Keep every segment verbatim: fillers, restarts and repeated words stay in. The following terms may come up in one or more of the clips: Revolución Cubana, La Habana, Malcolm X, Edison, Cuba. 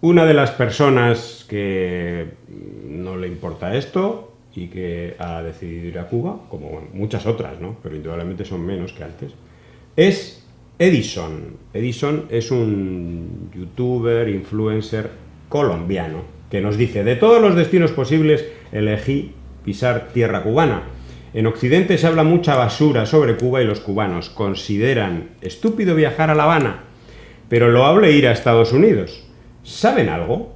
Una de las personas que no le importa esto y que ha decidido ir a Cuba, como bueno, muchas otras, ¿no?, pero indudablemente son menos que antes, es Edison. Edison es un youtuber, influencer colombiano, que nos dice: de todos los destinos posibles elegí pisar tierra cubana. En Occidente se habla mucha basura sobre Cuba y los cubanos consideran estúpido viajar a La Habana, pero loable ir a Estados Unidos. ¿Saben algo?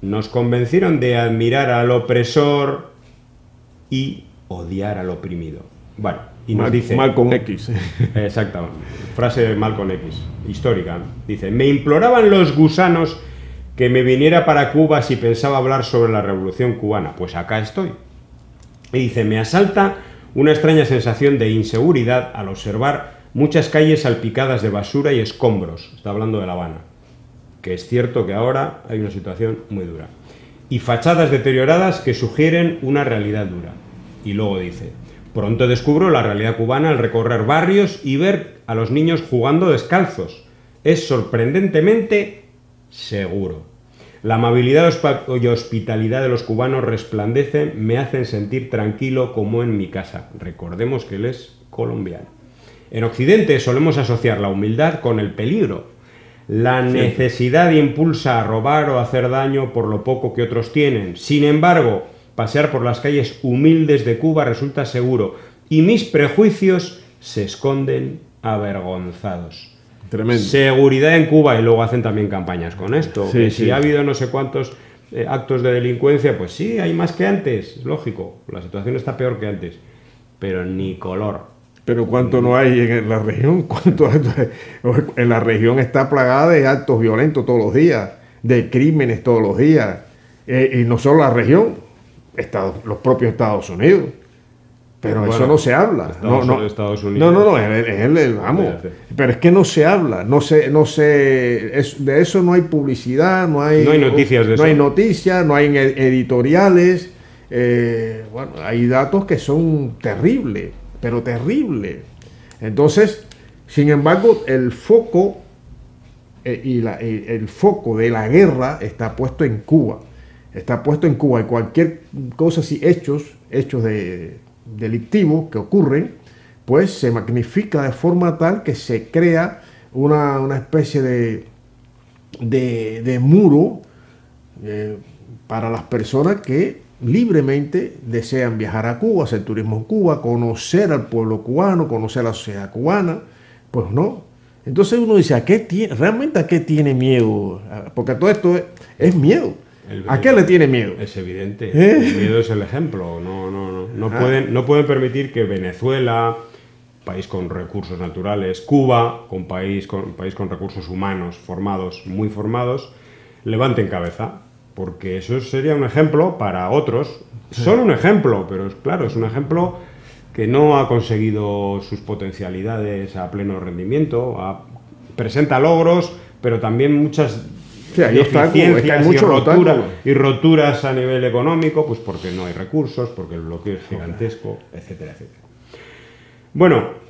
Nos convencieron de admirar al opresor y odiar al oprimido. Bueno, y nos Mal, dice... Malcolm X. Exacto, frase de Malcolm X, histórica. Dice: me imploraban los gusanos que me viniera para Cuba si pensaba hablar sobre la Revolución Cubana. Pues acá estoy. Y dice: me asalta una extraña sensación de inseguridad al observar muchas calles salpicadas de basura y escombros. Está hablando de La Habana, que es cierto que ahora hay una situación muy dura. Y fachadas deterioradas que sugieren una realidad dura. Y luego dice: pronto descubro la realidad cubana al recorrer barrios y ver a los niños jugando descalzos. Es sorprendentemente seguro. La amabilidad y hospitalidad de los cubanos resplandece, me hacen sentir tranquilo como en mi casa. Recordemos que él es colombiano. En Occidente solemos asociar la humildad con el peligro. La necesidad impulsa a robar o hacer daño por lo poco que otros tienen. Sin embargo, pasear por las calles humildes de Cuba resulta seguro y mis prejuicios se esconden avergonzados. Tremendo. Seguridad en Cuba, y luego hacen también campañas con esto. Sí, que sí. Si ha habido no sé cuántos eh, actos de delincuencia, pues sí, hay más que antes, lógico, la situación está peor que antes, pero ni color. Pero ¿cuánto no hay en la región? ¿Cuánto en la región está plagada de actos violentos todos los días, de crímenes todos los días, eh, y no solo la región, Estados, los propios Estados Unidos? Pero bueno, eso no se habla. Estados, no, no, Estados Unidos. No, no, no, es el, el vamos. Pero es que no se habla, no se, no se, es, de eso no hay publicidad, no hay, no hay noticias, de no eso. hay noticias, no hay editoriales. Eh, bueno, hay datos que son terribles, pero terribles. Entonces, sin embargo, el foco eh, y la, eh, el foco de la guerra está puesto en Cuba, está puesto en Cuba y cualquier cosa así, hechos, hechos de delictivos que ocurren, pues se magnifica de forma tal que se crea una, una especie de, de, de muro eh, para las personas que libremente desean viajar a Cuba, hacer turismo en Cuba, conocer al pueblo cubano, conocer la sociedad cubana, pues no. Entonces uno dice, ¿a qué tiene, realmente a qué tiene miedo? Porque todo esto es, es miedo. El, ¿A qué le tiene miedo? Es evidente, ¿Eh? el miedo es el ejemplo. No, no, no. No, ah. pueden, no pueden permitir que Venezuela, país con recursos naturales, Cuba, con país, con, país con recursos humanos formados, muy formados, levanten cabeza, porque eso sería un ejemplo para otros. Sí. Solo un ejemplo, pero claro, es un ejemplo que no ha conseguido sus potencialidades a pleno rendimiento, a, presenta logros, pero también muchas... Sí, hay obstáculos, es que hay mucho y, rotura, y roturas a nivel económico, pues porque no hay recursos, porque el bloqueo es gigantesco, etcétera, etcétera. Bueno,